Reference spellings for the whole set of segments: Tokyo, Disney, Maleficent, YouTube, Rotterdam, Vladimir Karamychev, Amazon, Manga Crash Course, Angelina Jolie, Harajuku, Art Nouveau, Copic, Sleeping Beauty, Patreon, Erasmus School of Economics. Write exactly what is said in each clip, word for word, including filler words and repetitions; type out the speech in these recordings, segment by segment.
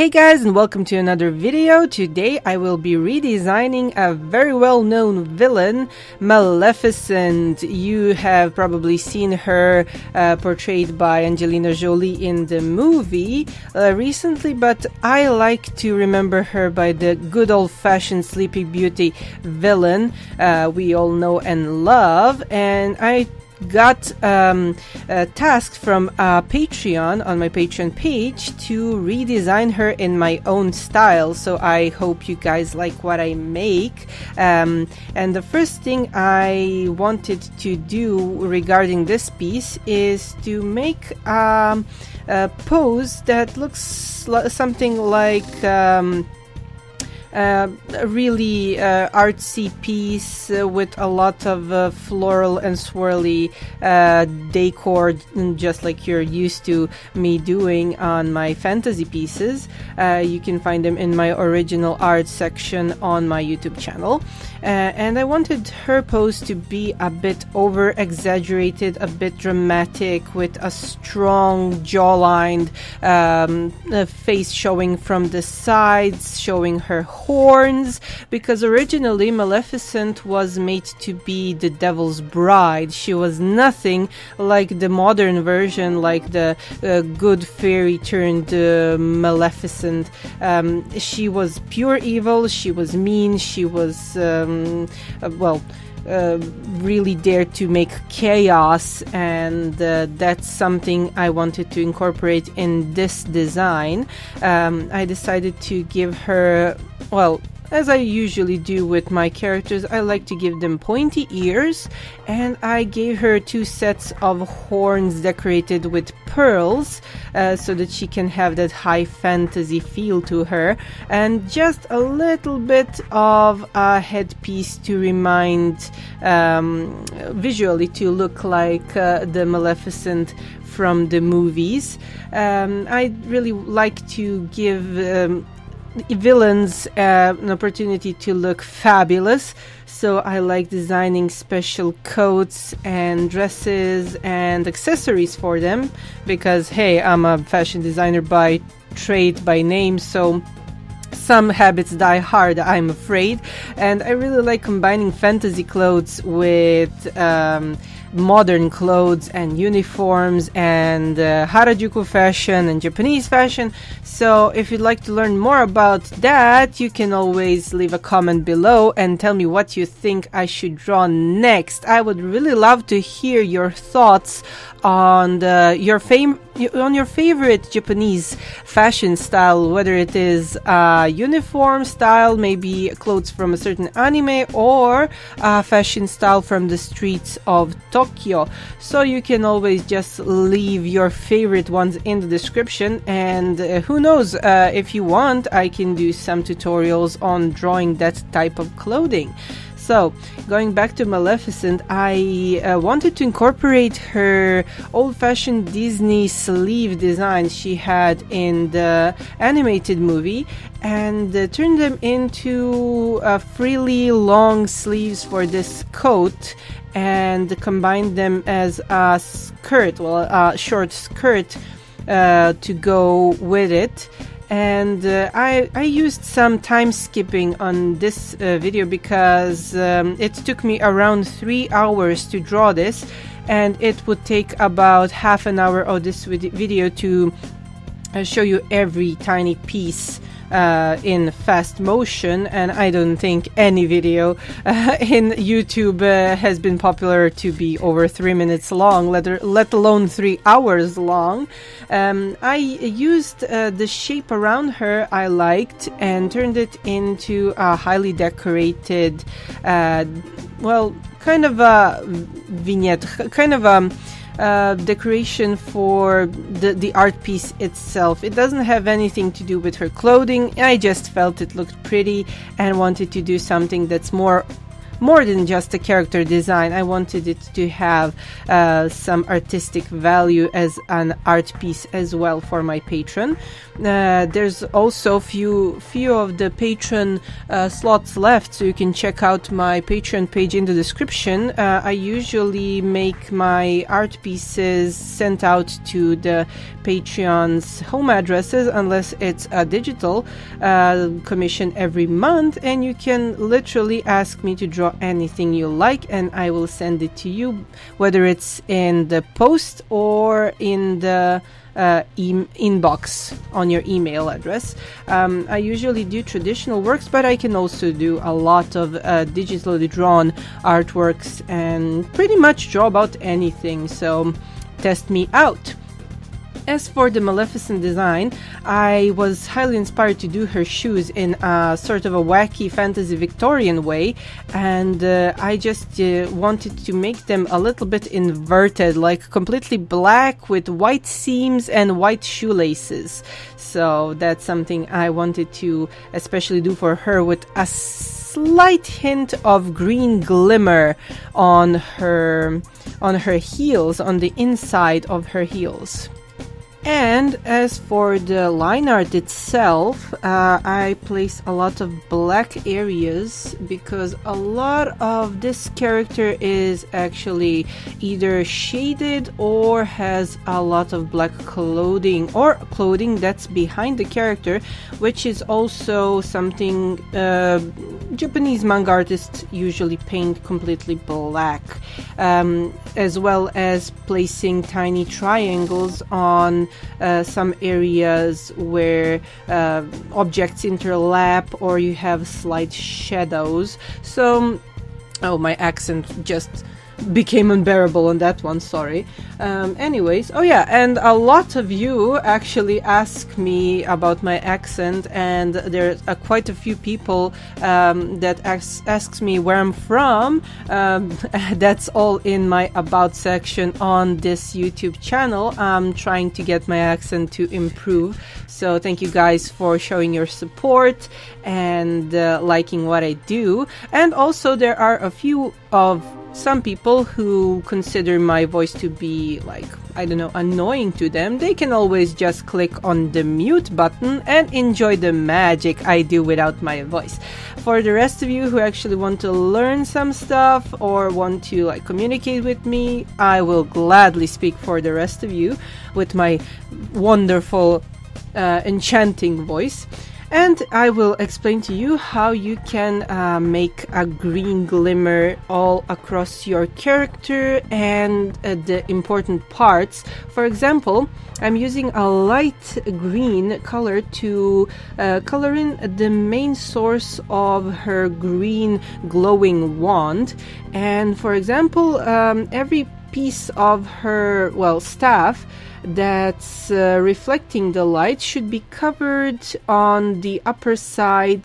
Hey guys, and welcome to another video. Today I will be redesigning a very well-known villain, Maleficent. You have probably seen her uh, portrayed by Angelina Jolie in the movie uh, recently, but I like to remember her by the good old-fashioned Sleeping Beauty villain uh, we all know and love, and I got um, a task from uh, Patreon on my Patreon page to redesign her in my own style, so I hope you guys like what I make. Um, and the first thing I wanted to do regarding this piece is to make um, a pose that looks something like um, Uh, a really uh, artsy piece uh, with a lot of uh, floral and swirly uh, decor, just like you're used to me doing on my fantasy pieces. Uh, you can find them in my original art section on my YouTube channel. Uh, and I wanted her pose to be a bit over exaggerated, a bit dramatic, with a strong jawline, um, a face showing from the sides, showing her horns, because originally Maleficent was made to be the devil's bride. She was nothing like the modern version, like the uh, good fairy turned uh, Maleficent. Um, she was pure evil, she was mean, she was, um, uh, well, Uh, really dared to make chaos, and uh, that's something I wanted to incorporate in this design. Um, I decided to give her, well, as I usually do with my characters, I like to give them pointy ears, and I gave her two sets of horns decorated with pearls uh, so that she can have that high fantasy feel to her, and just a little bit of a headpiece to remind um, visually to look like uh, the Maleficent from the movies. Um, I really like to give um, villains uh, an opportunity to look fabulous, so I like designing special coats and dresses and accessories for them, because hey, I'm a fashion designer by trade, by name, so some habits die hard, I'm afraid. And I really like combining fantasy clothes with um, modern clothes and uniforms and uh, Harajuku fashion and Japanese fashion. So if you'd like to learn more about that, you can always leave a comment below and tell me what you think I should draw next. I would really love to hear your thoughts on the, your fam on your favorite Japanese fashion style, whether it is uh, uniform style, maybe clothes from a certain anime, or uh, fashion style from the streets of Tokyo. So you can always just leave your favorite ones in the description, and uh, who knows, uh, if you want, I can do some tutorials on drawing that type of clothing. So, going back to Maleficent, I uh, wanted to incorporate her old-fashioned Disney sleeve design she had in the animated movie, and uh, turn them into uh, freely long sleeves for this coat, and combine them as a skirt, well, a short skirt uh, to go with it. And uh, I, I used some time skipping on this uh, video because um, it took me around three hours to draw this, and it would take about half an hour of this video to uh, show you every tiny piece Uh, in fast motion, and I don't think any video uh, in YouTube uh, has been popular to be over three minutes long, let, let alone three hours long. Um, I used uh, the shape around her I liked and turned it into a highly decorated, uh, well, kind of a vignette, kind of a Uh, decoration for the, the art piece itself. It doesn't have anything to do with her clothing. I just felt it looked pretty and wanted to do something that's more more than just a character design. I wanted it to have uh, some artistic value as an art piece as well for my patron. Uh, there's also few few of the patron uh, slots left, so you can check out my Patreon page in the description. Uh, I usually make my art pieces sent out to the Patreon's home addresses, unless it's a digital uh, commission every month, and you can literally ask me to draw anything you like and I will send it to you, whether it's in the post or in the Uh, e inbox on your email address. Um, I usually do traditional works, but I can also do a lot of uh, digitally drawn artworks and pretty much draw about anything, so test me out. As for the Maleficent design, I was highly inspired to do her shoes in a sort of a wacky fantasy Victorian way, and uh, I just uh, wanted to make them a little bit inverted, like completely black with white seams and white shoelaces. So that's something I wanted to especially do for her, with a slight hint of green glimmer on her, on her heels, on the inside of her heels. And as for the line art itself, uh, I place a lot of black areas because a lot of this character is actually either shaded or has a lot of black clothing or clothing that's behind the character, which is also something uh, Japanese manga artists usually paint completely black, um, as well as placing tiny triangles on Uh, some areas where uh, objects interlap or you have slight shadows. So, oh, my accent just became unbearable on that one, sorry. Um, anyways, oh yeah, and a lot of you actually ask me about my accent, and there's uh, quite a few people um, that asks, asks me where I'm from. Um, that's all in my about section on this YouTube channel. I'm trying to get my accent to improve, so thank you guys for showing your support and uh, liking what I do. And also there are a few of some people who consider my voice to be, like, I don't know, annoying to them. They can always just click on the mute button and enjoy the magic I do without my voice. For the rest of you who actually want to learn some stuff or want to, like, communicate with me, I will gladly speak for the rest of you with my wonderful, uh, enchanting voice. And I will explain to you how you can uh, make a green glimmer all across your character and uh, the important parts. For example, I'm using a light green color to uh, color in the main source of her green glowing wand. And for example, um, every piece of her, well, staff that's uh, reflecting the light should be covered on the upper side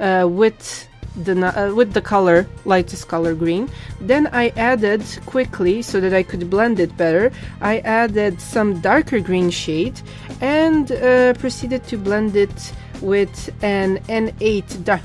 uh, with the uh, with the color, lightest color green. Then I added quickly, so that I could blend it better, I added some darker green shade and uh, proceeded to blend it with an N eight dark,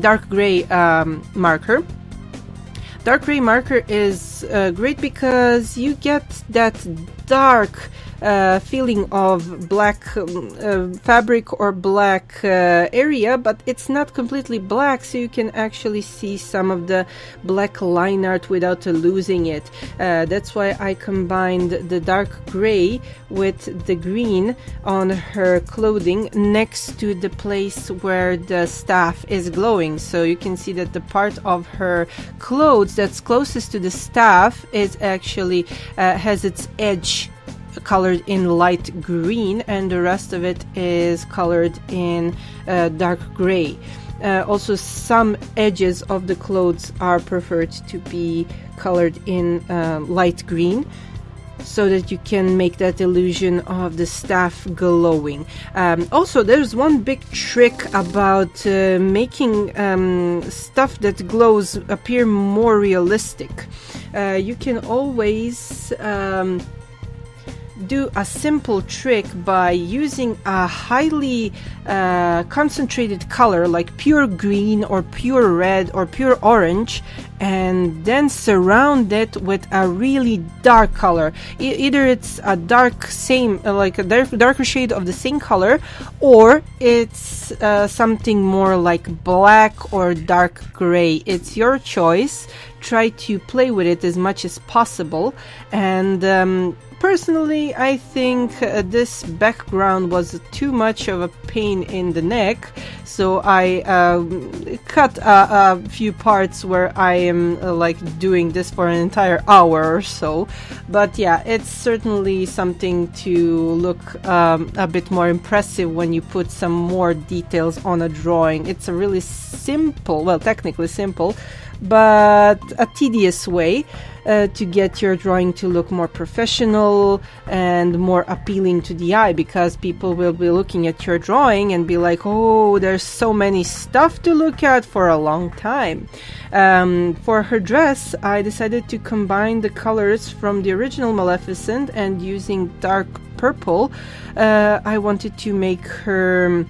dark gray um, marker. Dark gray marker is uh, great because you get that dark uh, feeling of black um, uh, fabric or black uh, area, but it's not completely black, so you can actually see some of the black line art without losing it. Uh, that's why I combined the dark gray with the green on her clothing next to the place where the staff is glowing, so you can see that the part of her clothes that's closest to the staff is actually uh, has its edge colored in light green, and the rest of it is colored in uh, dark gray. Uh, also, some edges of the clothes are preferred to be colored in uh, light green, so that you can make that illusion of the staff glowing. Um, also, there's one big trick about uh, making um, stuff that glows appear more realistic. Uh, you can always um, do a simple trick by using a highly uh, concentrated color like pure green or pure red or pure orange, and then surround it with a really dark color. E- either it's a dark same, like a dark, darker shade of the same color, or it's uh, something more like black or dark gray. It's your choice. Try to play with it as much as possible. And um, personally, I think uh, this background was too much of a pain in the neck, so I uh, cut a, a few parts where I am uh, like doing this for an entire hour or so. But yeah, it's certainly something to look um, a bit more impressive when you put some more details on a drawing. It's a really simple, well, technically simple, but a tedious way uh, to get your drawing to look more professional and more appealing to the eye, because people will be looking at your drawing and be like, oh, there's so many stuff to look at for a long time. Um, for her dress, I decided to combine the colors from the original Maleficent, and using dark purple, uh, I wanted to make her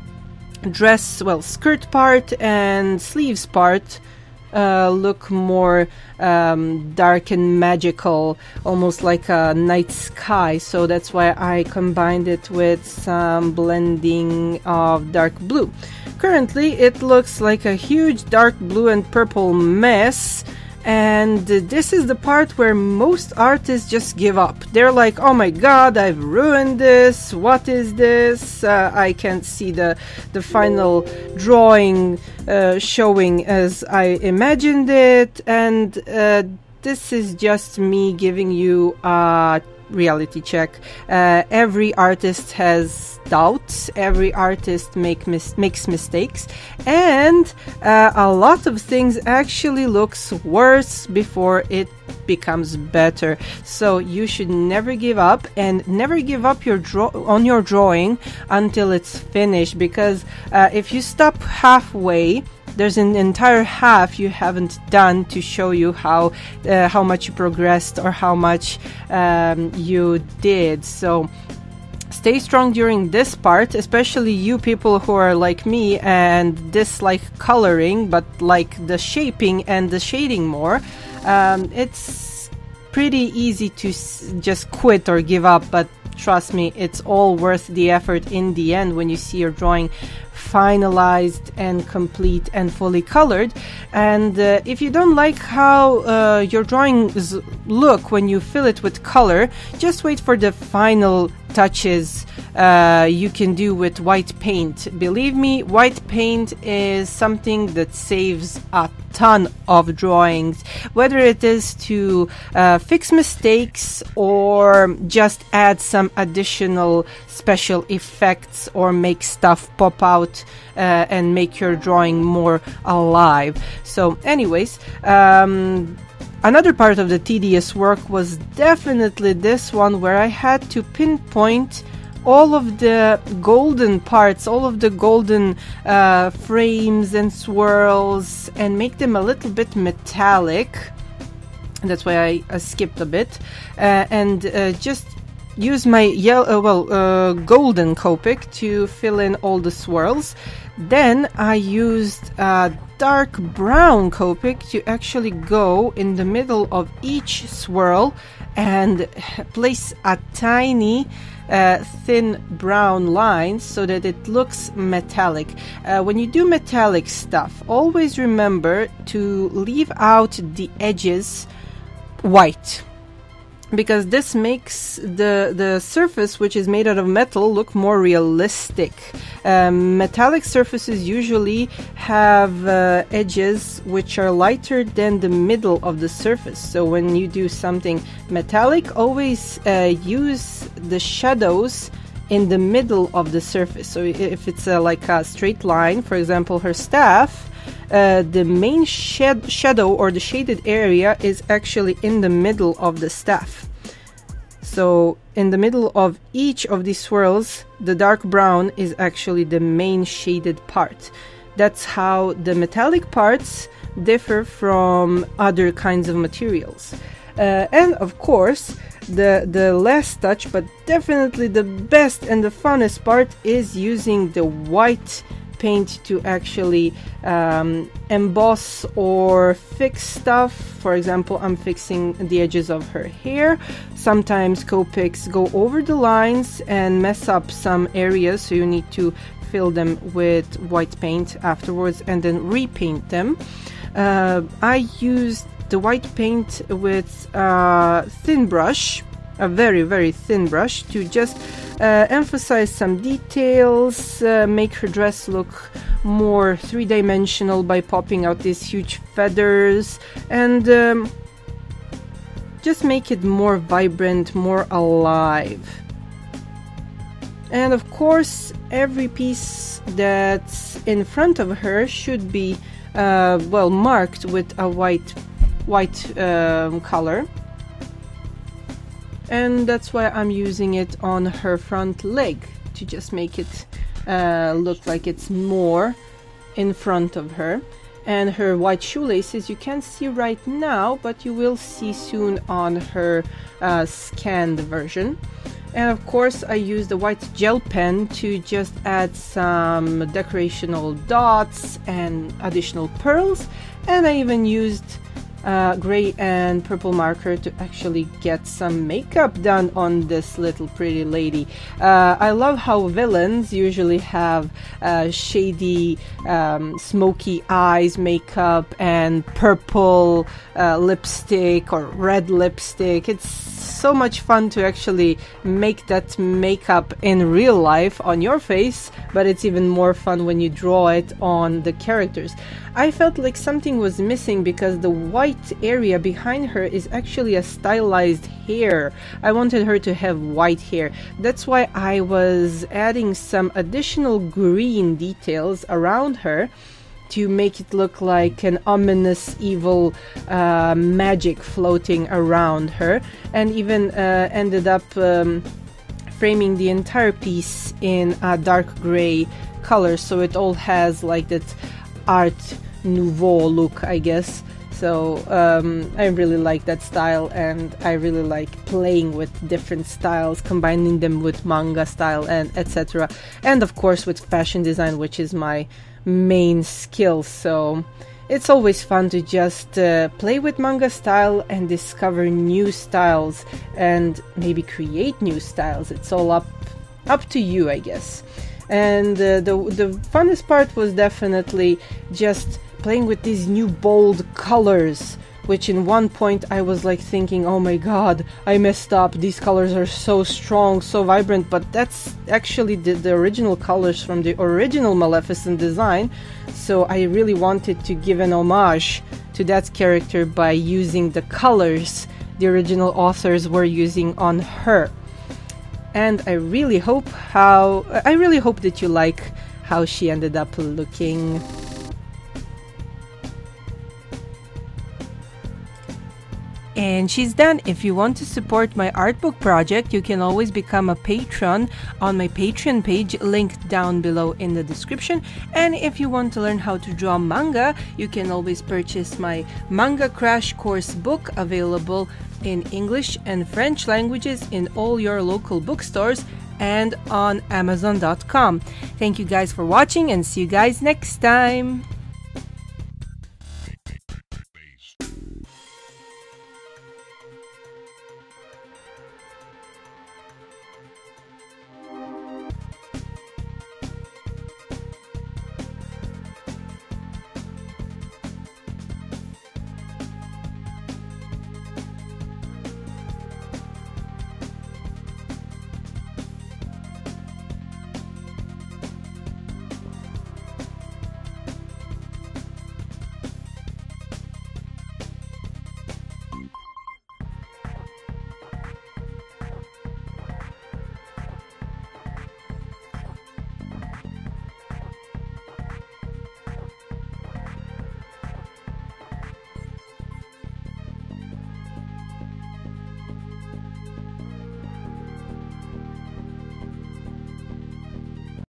dress, well, skirt part and sleeves part Uh, look more um, dark and magical, almost like a night sky. So that's why I combined it with some blending of dark blue. Currently it looks like a huge dark blue and purple mess, and this is the part where most artists just give up. They're like, oh my god, I've ruined this, what is this? uh, I can't see the the final drawing uh, showing as I imagined it. And uh, this is just me giving you a reality check. Uh, every artist has doubts, every artist make mis makes mistakes, and uh, a lot of things actually looks worse before it becomes better. So you should never give up, and never give up your draw on your drawing until it's finished, because uh, if you stop halfway, there's an entire half you haven't done to show you how uh, how much you progressed or how much um, you did. So stay strong during this part, especially you people who are like me and dislike coloring but like the shaping and the shading more. Um, it's pretty easy to s just quit or give up, but trust me, it's all worth the effort in the end when you see your drawing finalized and complete and fully colored. And uh, if you don't like how uh, your drawings look when you fill it with color, just wait for the final touches uh, you can do with white paint. Believe me, white paint is something that saves a ton of drawings, whether it is to uh, fix mistakes or just add some additional special effects or make stuff pop out uh, and make your drawing more alive. So anyways, um, another part of the tedious work was definitely this one, where I had to pinpoint all of the golden parts, all of the golden uh, frames and swirls, and make them a little bit metallic. That's why I uh, skipped a bit, uh, and uh, just use my yellow, uh, well, uh, golden Copic to fill in all the swirls. Then I used a dark brown Copic to actually go in the middle of each swirl and place a tiny uh, thin brown line so that it looks metallic. Uh, when you do metallic stuff, always remember to leave out the edges white, because this makes the the surface, which is made out of metal, look more realistic. Um, metallic surfaces usually have uh, edges which are lighter than the middle of the surface. So when you do something metallic, always uh, use the shadows in the middle of the surface. So if it's uh, like a straight line, for example, her staff, Uh, the main shed shadow or the shaded area is actually in the middle of the staff. So in the middle of each of these swirls, the dark brown is actually the main shaded part. That's how the metallic parts differ from other kinds of materials. Uh, and of course, the, the last touch, but definitely the best and the funnest part, is using the white paint to actually um, emboss or fix stuff. For example, I'm fixing the edges of her hair. Sometimes Copics go over the lines and mess up some areas, so you need to fill them with white paint afterwards and then repaint them. Uh, I used the white paint with a thin brush, a very very thin brush, to just uh, emphasize some details, uh, make her dress look more three-dimensional by popping out these huge feathers, and um, just make it more vibrant, more alive. And of course, every piece that's in front of her should be uh, well marked with a white white um, color, and that's why I'm using it on her front leg, to just make it uh, look like it's more in front of her. And her white shoelaces you can't see right now, but you will see soon on her uh, scanned version. And of course, I use the white gel pen to just add some decorational dots and additional pearls, and I even used Uh, gray and purple marker to actually get some makeup done on this little pretty lady. Uh, I love how villains usually have uh, shady, um, smoky eyes makeup and purple uh, lipstick or red lipstick. It's so much fun to actually make that makeup in real life on your face, but it's even more fun when you draw it on the characters. I felt like something was missing, because the white area behind her is actually a stylized hair. I wanted her to have white hair. That's why I was adding some additional green details around her to make it look like an ominous evil uh, magic floating around her, and even uh, ended up um, framing the entire piece in a dark gray color, so it all has like that Art Nouveau look, I guess. So um, I really like that style, and I really like playing with different styles, combining them with manga style and et cetera. And of course with fashion design, which is my main skill. So it's always fun to just uh, play with manga style and discover new styles, and maybe create new styles. It's all up, up to you, I guess. And uh, the, the funnest part was definitely just playing with these new bold colors, which in one point I was like thinking, oh my god, I messed up, these colors are so strong, so vibrant, but that's actually the, the original colors from the original Maleficent design. So I really wanted to give an homage to that character by using the colors the original authors were using on her. And I really hope how I really hope that you like how she ended up looking. And she's done. If you want to support my art book project, you can always become a patron on my Patreon page, linked down below in the description. And if you want to learn how to draw manga, you can always purchase my Manga Crash Course book, available in English and French languages in all your local bookstores and on Amazon dot com. Thank you guys for watching, and see you guys next time.